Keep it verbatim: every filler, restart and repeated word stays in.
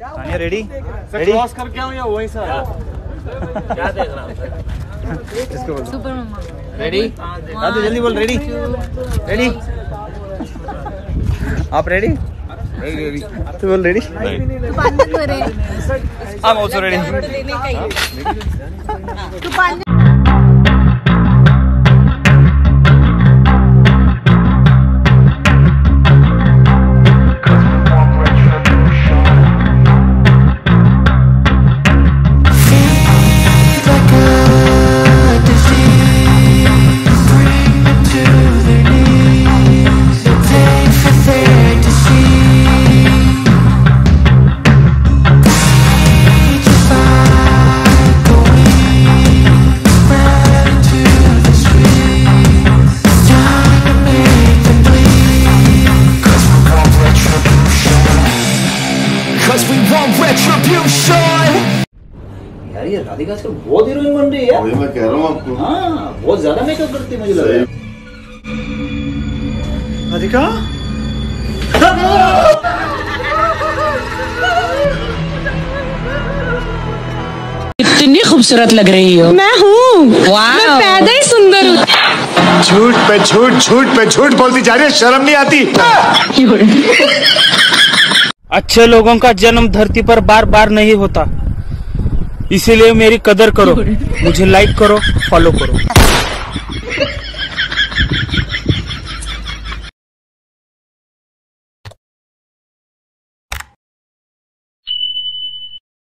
Tania ready? Ready? Cross करके आऊं या वहीं से आऊं? क्या देख रहा हूं? इसको बोल सुपर मम्मा। रेडी? हां तो जल्दी बोल रेडी? रेडी? आप रेडी? Ready ready. तू बोल रेडी? तू पानी तो रे। I am also ready. तू पानी यार राधिका आजकल बहुत हीरोइन बन रही है यार। मैं कह रहा हूँ आपको। हाँ बहुत ज्यादा मेकअप करती है मुझे लग रहा है। राधिका इतनी खूबसूरत लग रही हो। मैं हूँ मैं पैदा ही सुंदर हूँ। झूठ पे झूठ झूठ पे झूठ बोलती जा रही है, शर्म नहीं आती। अच्छे लोगों का जन्म धरती पर बार बार नहीं होता, इसीलिए मेरी कदर करो, मुझे लाइक करो, फॉलो करो।